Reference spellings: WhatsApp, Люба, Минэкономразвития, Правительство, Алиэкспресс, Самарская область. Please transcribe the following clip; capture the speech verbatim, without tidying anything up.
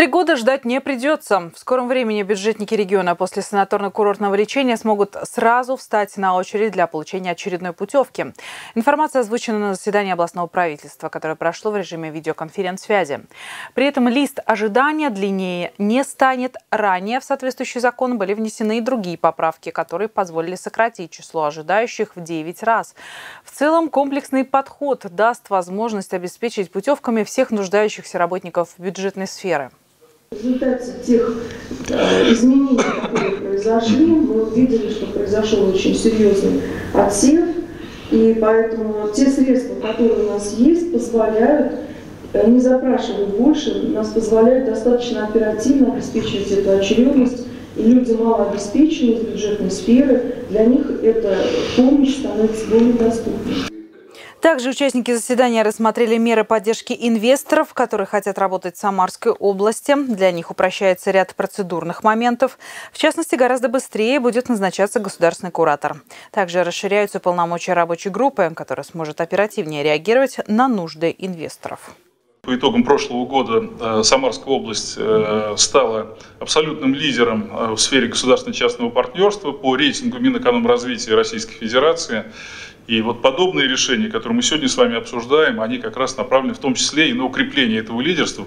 Три года ждать не придется. В скором времени бюджетники региона после санаторно-курортного лечения смогут сразу встать на очередь для получения очередной путевки. Информация озвучена на заседании областного правительства, которое прошло в режиме видеоконференц-связи. При этом лист ожидания длиннее не станет. Ранее в соответствующий закон были внесены и другие поправки, которые позволили сократить число ожидающих в девять раз. В целом комплексный подход даст возможность обеспечить путевками всех нуждающихся работников бюджетной сферы. В результате тех изменений, которые произошли, мы увидели, что произошел очень серьезный отсев, и поэтому те средства, которые у нас есть, позволяют не запрашивать больше, нас позволяют достаточно оперативно обеспечивать эту очередность, и люди малообеспеченные из бюджетной сферы, для них эта помощь становится более доступной. Также участники заседания рассмотрели меры поддержки инвесторов, которые хотят работать в Самарской области. Для них упрощается ряд процедурных моментов. В частности, гораздо быстрее будет назначаться государственный куратор. Также расширяются полномочия рабочей группы, которая сможет оперативнее реагировать на нужды инвесторов. По итогам прошлого года Самарская область стала абсолютным лидером в сфере государственно-частного партнерства по рейтингу Минэкономразвития Российской Федерации. И вот подобные решения, которые мы сегодня с вами обсуждаем, они как раз направлены в том числе и на укрепление этого лидерства.